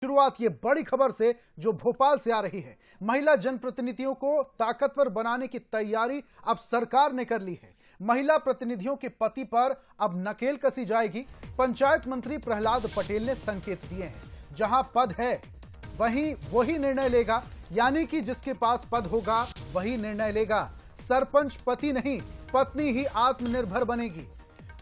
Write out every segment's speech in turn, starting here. शुरुआत ये बड़ी खबर से जो भोपाल से आ रही है। महिला जनप्रतिनिधियों को ताकतवर बनाने की तैयारी अब सरकार ने कर ली है। महिला प्रतिनिधियों के पति पर अब नकेल कसी जाएगी। पंचायत मंत्री प्रहलाद पटेल ने संकेत दिए हैं, जहां पद है वहीं वही निर्णय लेगा, यानी कि जिसके पास पद होगा वही निर्णय लेगा। सरपंच पति नहीं, पत्नी ही आत्मनिर्भर बनेगी।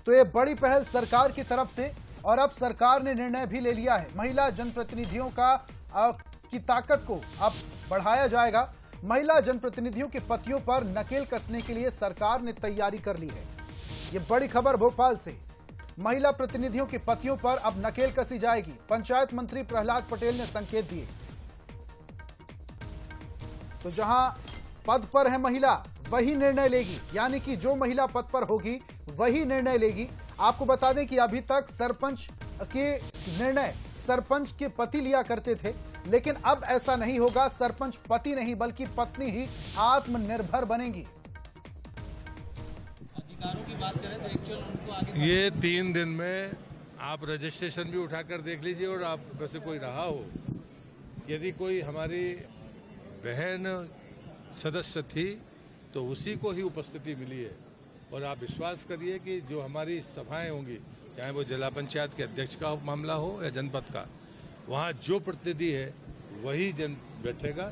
तो ये बड़ी पहल सरकार की तरफ से, और अब सरकार ने निर्णय भी ले लिया है। महिला जनप्रतिनिधियों की ताकत को अब बढ़ाया जाएगा। महिला जनप्रतिनिधियों के पतियों पर नकेल कसने के लिए सरकार ने तैयारी कर ली है। ये बड़ी खबर भोपाल से, महिला प्रतिनिधियों के पतियों पर अब नकेल कसी जाएगी। पंचायत मंत्री प्रहलाद पटेल ने संकेत दिए। तो जहां पद पर है महिला वही निर्णय लेगी, यानी कि जो महिला पद पर होगी वही निर्णय लेगी। आपको बता दें कि अभी तक सरपंच के निर्णय सरपंच के पति लिया करते थे, लेकिन अब ऐसा नहीं होगा। सरपंच पति नहीं बल्कि पत्नी ही आत्मनिर्भर बनेगी। अधिकारों की बात करें तो एक्चुअल उनको आगे ये 3 दिन में आप रजिस्ट्रेशन भी उठाकर देख लीजिए, और आप वैसे कोई रहा हो, यदि कोई हमारी बहन सदस्य थी तो उसी को ही उपस्थिति मिली है। और आप विश्वास करिए कि जो हमारी सभाएं होंगी, चाहे वो जिला पंचायत के अध्यक्ष का मामला हो या जनपद का, वहां जो प्रतिनिधि है वही जन बैठेगा,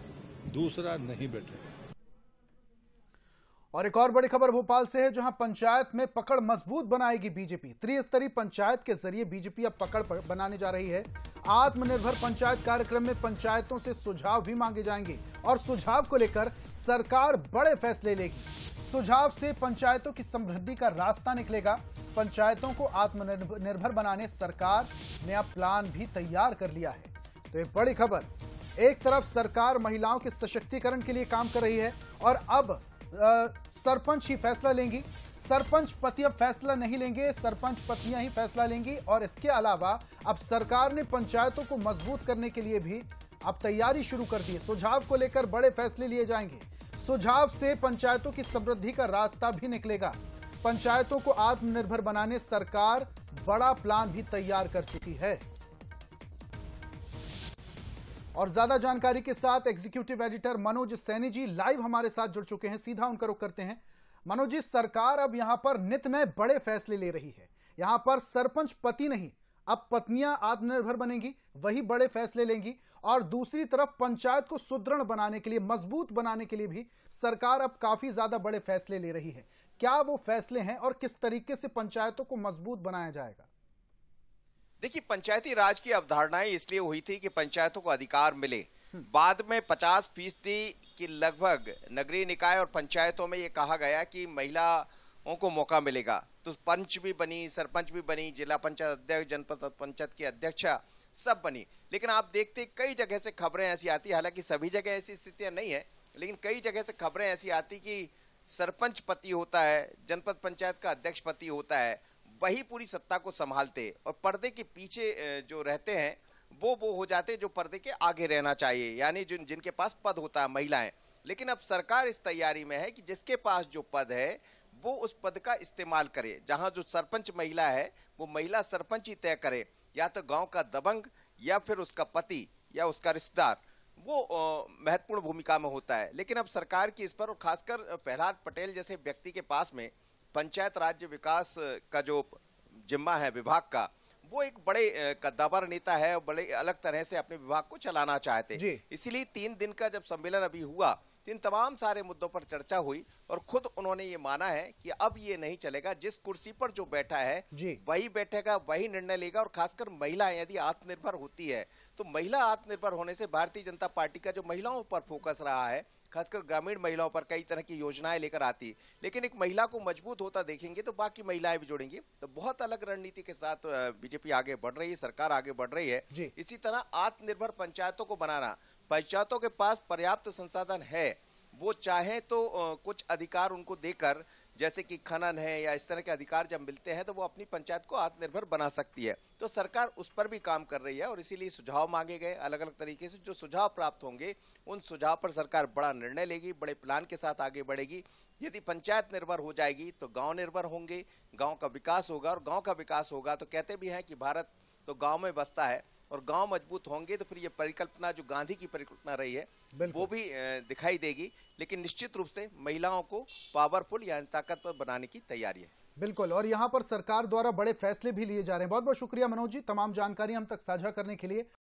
दूसरा नहीं बैठेगा। और एक और बड़ी खबर भोपाल से है, जहां पंचायत में पकड़ मजबूत बनाएगी बीजेपी। त्रिस्तरीय पंचायत के जरिए बीजेपी अब पकड़ बनाने जा रही है। आत्मनिर्भर पंचायत कार्यक्रम में पंचायतों से सुझाव भी मांगे जाएंगे, और सुझाव को लेकर सरकार बड़े फैसले लेगी। सुझाव से पंचायतों की समृद्धि का रास्ता निकलेगा। पंचायतों को आत्मनिर्भर बनाने सरकार ने अब प्लान भी तैयार कर लिया है। तो ये बड़ी खबर, एक तरफ सरकार महिलाओं के सशक्तिकरण के लिए काम कर रही है, और अब सरपंच ही फैसला लेंगी। सरपंच पति अब फैसला नहीं लेंगे, सरपंच पत्नियां ही फैसला लेंगी। और इसके अलावा अब सरकार ने पंचायतों को मजबूत करने के लिए भी अब तैयारी शुरू कर दी है। सुझाव को लेकर बड़े फैसले लिए जाएंगे। सुझाव से पंचायतों की समृद्धि का रास्ता भी निकलेगा। पंचायतों को आत्मनिर्भर बनाने सरकार बड़ा प्लान भी तैयार कर चुकी है। और ज्यादा जानकारी के साथ executive editor Manoj Saini ji live हमारे साथ जुड़ चुके हैं। सीधा उनका रुख करते हैं। मनोज जी, सरकार अब यहां पर नित नए बड़े फैसले ले रही है। यहां पर सरपंच पति नहीं, अब पत्नियां आत्मनिर्भर बनेंगी, वही बड़े फैसले लेंगी। और दूसरी तरफ पंचायत को सुदृढ़ बनाने के लिए, मजबूत बनाने के लिए भी सरकार अब काफी ज्यादा बड़े फैसले ले रही है। क्या वो फैसले हैं, और किस तरीके से पंचायतों को मजबूत बनाया जाएगा? देखिए, पंचायती राज की अवधारणाएं इसलिए हुई थी कि पंचायतों को अधिकार मिले। बाद में 50% की लगभग नगरीय निकाय और पंचायतों में ये कहा गया कि महिलाओं को मौका मिलेगा। तो पंच भी बनी, सरपंच भी बनी, जिला पंचायत अध्यक्ष, जनपद पंचायत की अध्यक्षा सब बनी। लेकिन आप देखते कई जगह से खबरें ऐसी आती, हालांकि सभी जगह ऐसी स्थितियां नहीं है, लेकिन कई जगह से खबरें ऐसी आती कि सरपंच पति होता है, जनपद पंचायत का अध्यक्ष पति होता है, वही पूरी सत्ता को संभालते, और पर्दे के पीछे जो रहते हैं वो हो जाते जो पर्दे के आगे रहना चाहिए, यानी जिनके पास पद होता है महिलाएं। लेकिन अब सरकार इस तैयारी में है कि जिसके पास जो पद है वो उस पद का इस्तेमाल करे। जहां जो सरपंच महिला है वो महिला सरपंच ही तय करे, या तो गांव का दबंग या फिर उसका पति या उसका रिश्तेदार, वो महत्वपूर्ण भूमिका में होता है। लेकिन अब सरकार की इस पर, और खासकर प्रहलाद पटेल जैसे व्यक्ति के पास में पंचायत राज्य विकास का जो जिम्मा है विभाग का, वो एक बड़े कद्दावर नेता है और बड़े अलग तरह से अपने विभाग को चलाना चाहते हैं। इसलिए 3 दिन का जब सम्मेलन अभी हुआ, इन तमाम सारे मुद्दों पर चर्चा हुई, और खुद उन्होंने ये माना है कि अब ये नहीं चलेगा, जिस कुर्सी पर जो बैठा है वही बैठेगा, वही निर्णय लेगा। और खासकर महिलाएं यदि आत्मनिर्भर होती है तो महिला आत्मनिर्भर होने से भारतीय जनता पार्टी का जो महिलाओं पर फोकस रहा है, खासकर ग्रामीण महिलाओं पर कई तरह की योजनाएं लेकर आती, लेकिन एक महिला को मजबूत होता देखेंगे तो बाकी महिलाएं भी जुड़ेंगी। तो बहुत अलग रणनीति के साथ बीजेपी आगे बढ़ रही है, सरकार आगे बढ़ रही है। इसी तरह आत्मनिर्भर पंचायतों को बनाना, पंचायतों के पास पर्याप्त संसाधन है, वो चाहे तो कुछ अधिकार उनको देकर, जैसे कि खनन है या इस तरह के अधिकार जब मिलते हैं तो वो अपनी पंचायत को आत्मनिर्भर बना सकती है। तो सरकार उस पर भी काम कर रही है, और इसीलिए सुझाव मांगे गए अलग अलग तरीके से। जो सुझाव प्राप्त होंगे उन सुझाव पर सरकार बड़ा निर्णय लेगी, बड़े प्लान के साथ आगे बढ़ेगी। यदि पंचायत निर्भर हो जाएगी तो गांव निर्भर होंगे, गांव का विकास होगा, और गांव का विकास होगा तो कहते भी हैं कि भारत तो गाँव में बसता है। और गांव मजबूत होंगे तो फिर ये परिकल्पना जो गांधी की परिकल्पना रही है वो भी दिखाई देगी। लेकिन निश्चित रूप से महिलाओं को पावरफुल या ताकतवर बनाने की तैयारी है। बिल्कुल, और यहाँ पर सरकार द्वारा बड़े फैसले भी लिए जा रहे हैं। बहुत बहुत शुक्रिया मनोज जी, तमाम जानकारी हम तक साझा करने के लिए।